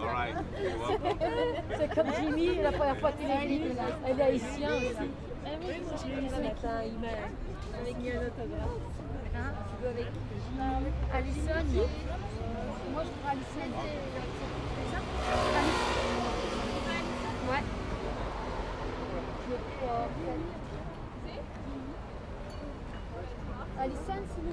All right. C'est comme Jimmy, la première fois qu'il est venu, elle est haïtienne aussi. Avec un autographe. Tu veux avec Alison? Moi je prends Alison. C'est ça? Ouais. Alison, c'est le